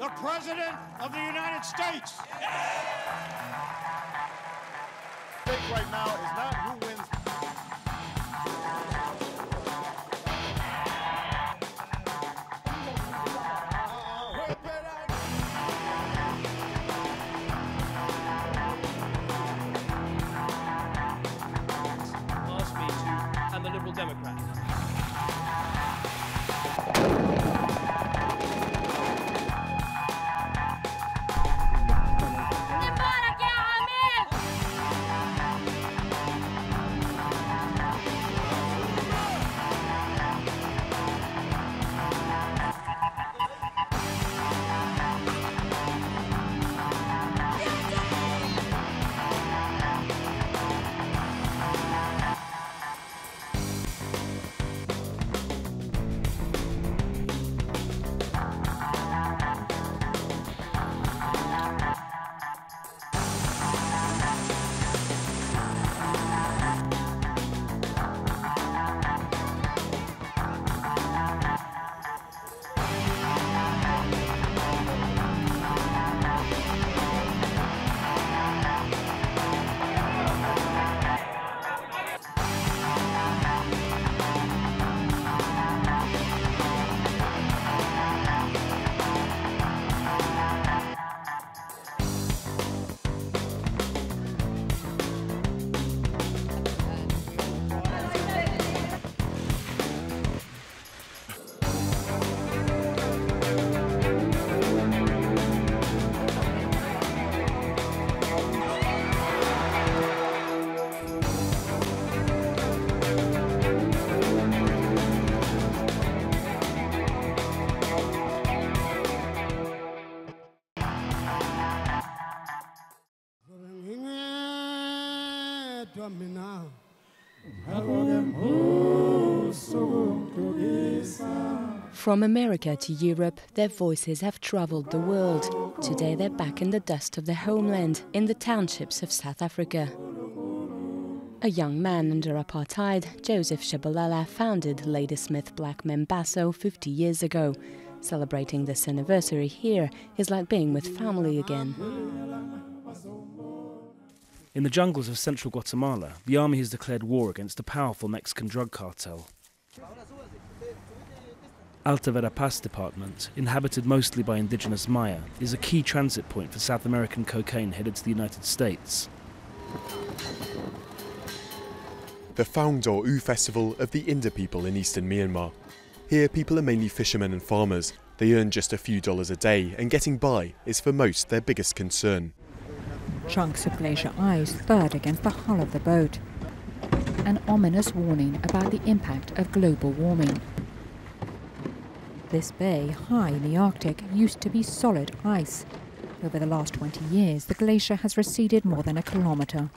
the President of the United States. The stake right now is not who wins. From America to Europe, their voices have traveled the world. Today they're back in the dust of their homeland, in the townships of South Africa. A young man under apartheid, Joseph Shabalala founded Ladysmith Black Mambazo 50 years ago. Celebrating this anniversary here is like being with family again. In the jungles of central Guatemala, the army has declared war against a powerful Mexican drug cartel. Alta Verapaz department, inhabited mostly by indigenous Maya, is a key transit point for South American cocaine headed to the United States. The Phaung Daw Oo festival of the Intha people in eastern Myanmar. Here people are mainly fishermen and farmers. They earn just a few dollars a day and getting by is for most their biggest concern. Chunks of glacier ice thud against the hull of the boat. An ominous warning about the impact of global warming. This bay, high in the Arctic, used to be solid ice. Over the last 20 years, the glacier has receded more than a kilometre.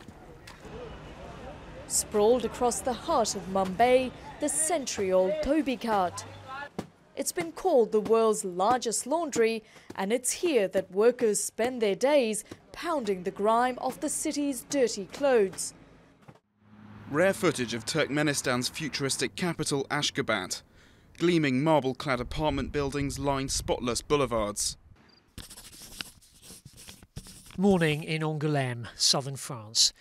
Sprawled across the heart of Mumbai, the century-old Toby Kart. It's been called the world's largest laundry, and it's here that workers spend their days pounding the grime off the city's dirty clothes. Rare footage of Turkmenistan's futuristic capital, Ashgabat. Gleaming marble-clad apartment buildings line spotless boulevards. Morning in Angoulême, southern France.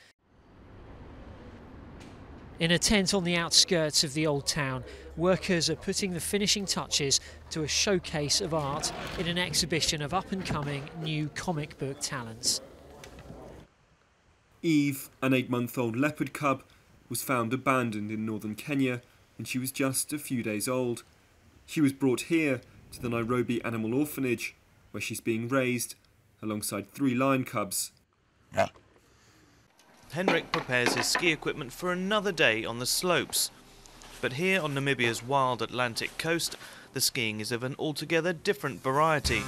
In a tent on the outskirts of the old town, workers are putting the finishing touches to a showcase of art in an exhibition of up-and-coming new comic book talents. Eve, an 8-month-old leopard cub, was found abandoned in northern Kenya, and she was just a few days old. She was brought here to the Nairobi Animal Orphanage, where she's being raised alongside 3 lion cubs. Yeah. Henrik prepares his ski equipment for another day on the slopes. But here on Namibia's wild Atlantic coast, the skiing is of an altogether different variety.